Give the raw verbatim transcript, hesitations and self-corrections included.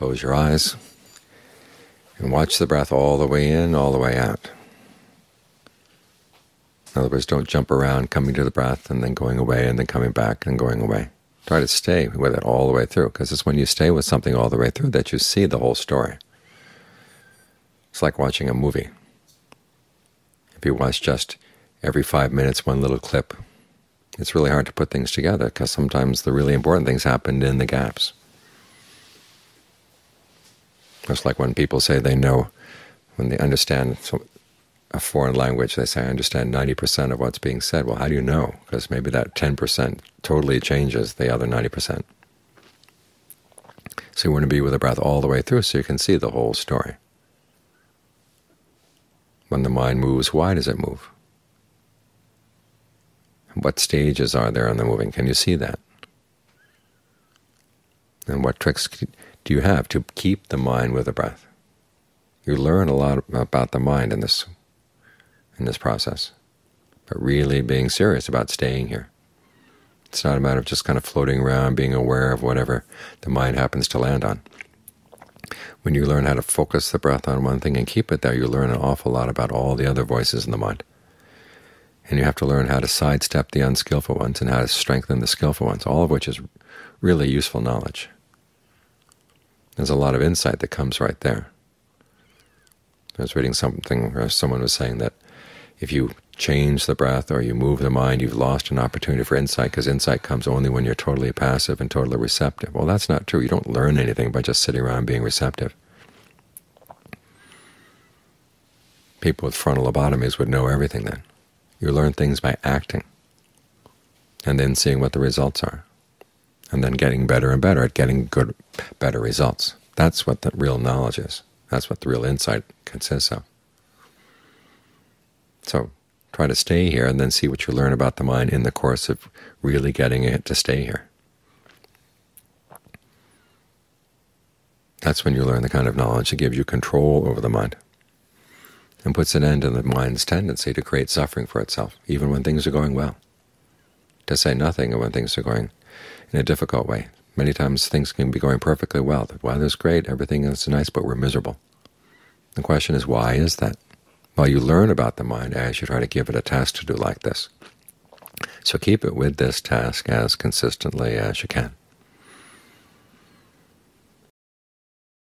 Close your eyes and watch the breath all the way in, all the way out. In other words, don't jump around, coming to the breath and then going away and then coming back and going away. Try to stay with it all the way through, because it's when you stay with something all the way through that you see the whole story. It's like watching a movie. If you watch just every five minutes one little clip, it's really hard to put things together, because sometimes the really important things happened in the gaps. Just like when people say they know, when they understand a foreign language, they say, I understand ninety percent of what's being said. Well, how do you know? Because maybe that ten percent totally changes the other ninety percent. So you want to be with the breath all the way through so you can see the whole story. When the mind moves, why does it move? What stages are there in the moving? Can you see that? And what tricks do you have to keep the mind with the breath? You learn a lot about the mind in this in this process, but really being serious about staying here. It's not a matter of just kind of floating around, being aware of whatever the mind happens to land on. When you learn how to focus the breath on one thing and keep it there, you learn an awful lot about all the other voices in the mind. And you have to learn how to sidestep the unskillful ones and how to strengthen the skillful ones, all of which is really useful knowledge. There's a lot of insight that comes right there. I was reading something where someone was saying that if you change the breath or you move the mind, you've lost an opportunity for insight, because insight comes only when you're totally passive and totally receptive. Well, that's not true. You don't learn anything by just sitting around being receptive. People with frontal lobotomies would know everything then. You learn things by acting and then seeing what the results are, and then getting better and better at getting good, better results. That's what the real knowledge is. That's what the real insight consists of. So try to stay here and then see what you learn about the mind in the course of really getting it to stay here. That's when you learn the kind of knowledge that gives you control over the mind and puts an end to the mind's tendency to create suffering for itself, even when things are going well. To say nothing of when things are going in a difficult way. Many times things can be going perfectly well. The weather's great, everything is nice, but we're miserable. The question is, why is that? Well, you learn about the mind as you try to give it a task to do like this. So keep it with this task as consistently as you can.